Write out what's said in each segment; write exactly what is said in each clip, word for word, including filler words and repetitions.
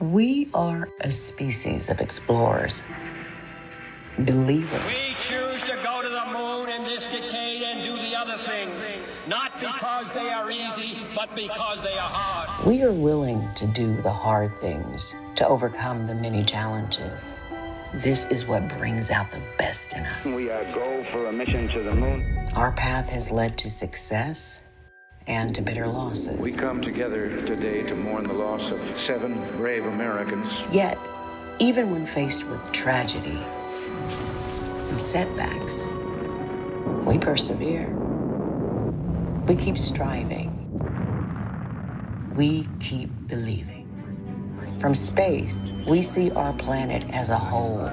We are a species of explorers, believers. We choose to go to the moon in this decade and do the other things, not because they are easy, but because they are hard. We are willing to do the hard things, to overcome the many challenges. This is what brings out the best in us. We are go for a mission to the moon. Our path has led to success and to bitter losses. We come together today to mourn the loss of seven brave Americans. Yet, even when faced with tragedy and setbacks, we persevere. We keep striving. We keep believing. From space, we see our planet as a whole.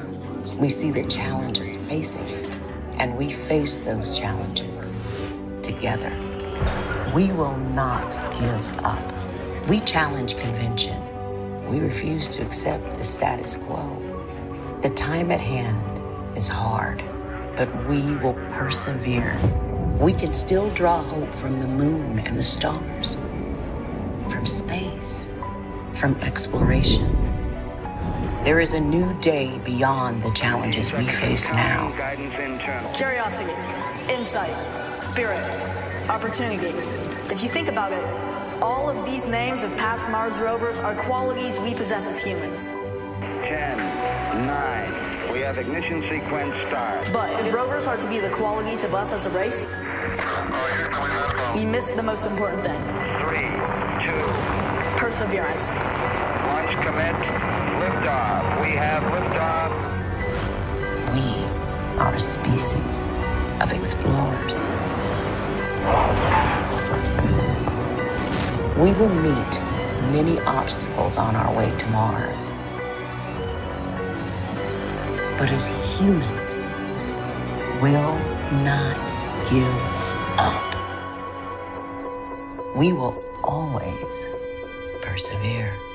We see the challenges facing it, and we face those challenges together. We will not give up. We challenge convention. We refuse to accept the status quo. The time at hand is hard, but we will persevere. We can still draw hope from the moon and the stars, from space, from exploration. There is a new day beyond the challenges we face now. Curiosity, insight, spirit, opportunity. If you think about it, all of these names of past Mars rovers are qualities we possess as humans. Ten, nine, we have ignition sequence start. But if rovers are to be the qualities of us as a race, we missed the most important thing. Three, two, perseverance. Launch commit, liftoff. We have liftoff. We are a species of explorers. We will meet many obstacles on our way to Mars. But as humans, we'll not give up. We will always persevere.